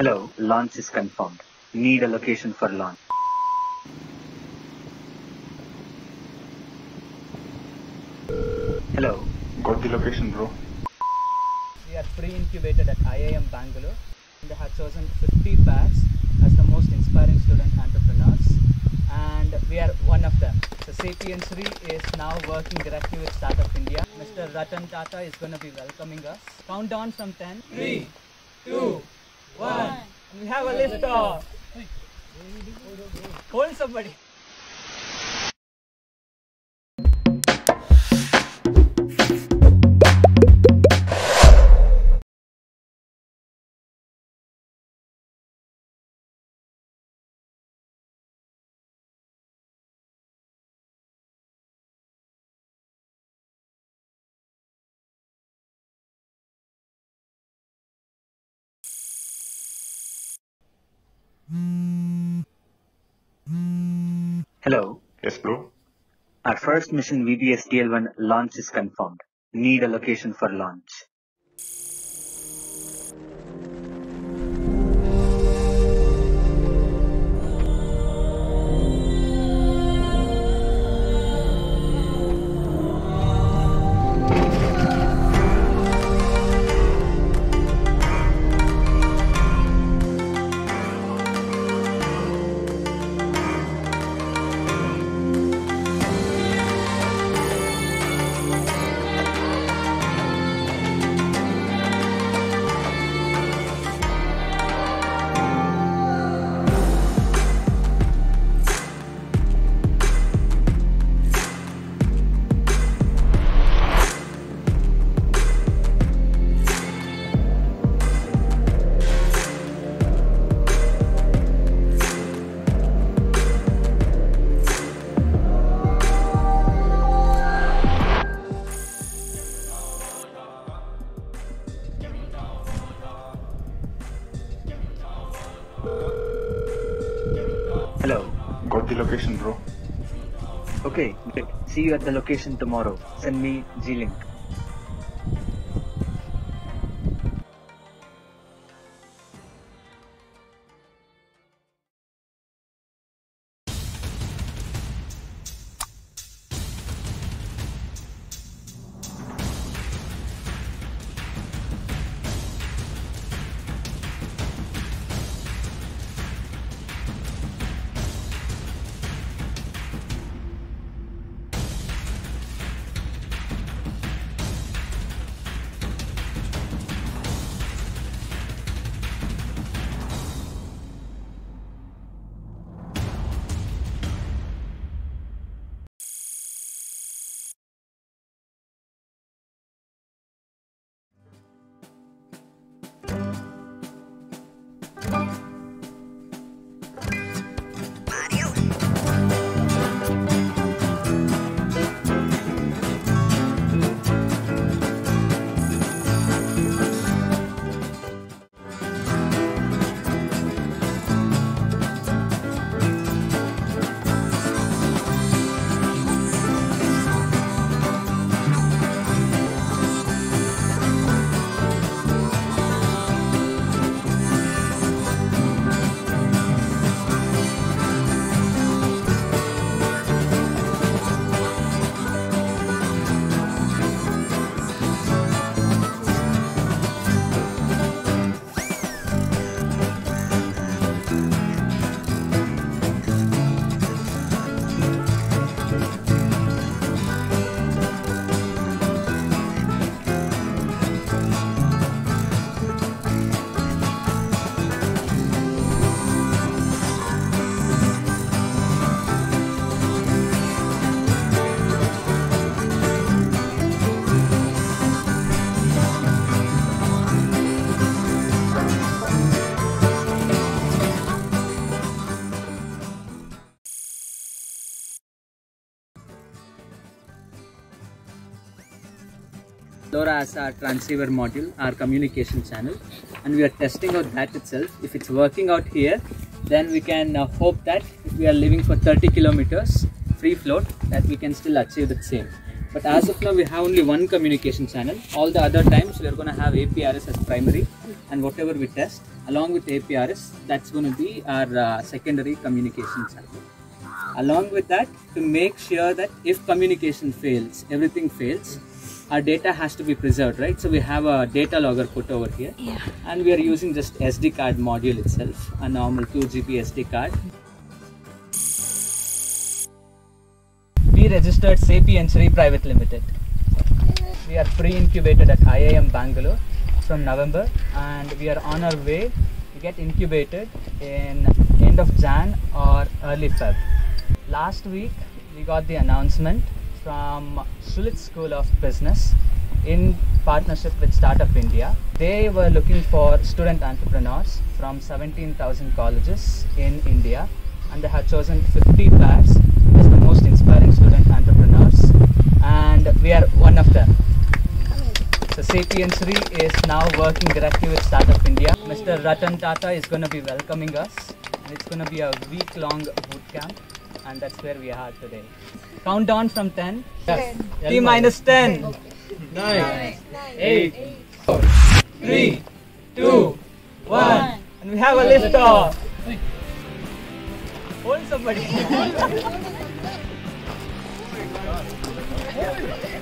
Hello, launch is confirmed. Need a location for launch. Hello. Got the location, bro. We are pre-incubated at IIM Bangalore. They have chosen 50 packs as the most inspiring student entrepreneurs, and we are one of them. So Sapien Sri is now working directly with Startup India. Mr. Ratan Tata is going to be welcoming us. Count down from 10. 3, 2, 1. We have a lift off. Hold somebody. Hello. Yes, bro. Our first mission VDS-DL1 launch is confirmed. Need a location for launch. Got the location, bro. Okay, great. See you at the location tomorrow. Send me G-Link. LoRa as our transceiver module, our communication channel, and we are testing out that itself. If it's working out here, then we can hope that if we are living for 30 kilometers free float, that we can still achieve the same. But as of now, we have only one communication channel. All the other times we are going to have APRS as primary and whatever we test along with APRS, that's going to be our secondary communication sample. Along with that, to make sure that if communication fails, everything fails, our data has to be preserved, right? So we have a data logger put over here, yeah. And we are using just SD card module itself, a normal 2GB SD card. We registered Sapien Sri Private Limited. We are pre-incubated at IIM Bangalore from November, and we are on our way to get incubated in end of Jan or early Feb. Last week we got the announcement from Schulich School of Business in partnership with Startup India. They were looking for student entrepreneurs from 17,000 colleges in India, and they have chosen 50 pairs as the most inspiring student entrepreneurs, and we are one of them. So Sapien Sri is now working directly with Startup India. Mr. Ratan Tata is going to be welcoming us, and it's going to be a week-long boot camp. And that's where we are today. Count down from 10. Yes. T minus 10. Okay. 9, 8, 4, 3, 2, 1. And we have a lift off. Hold somebody.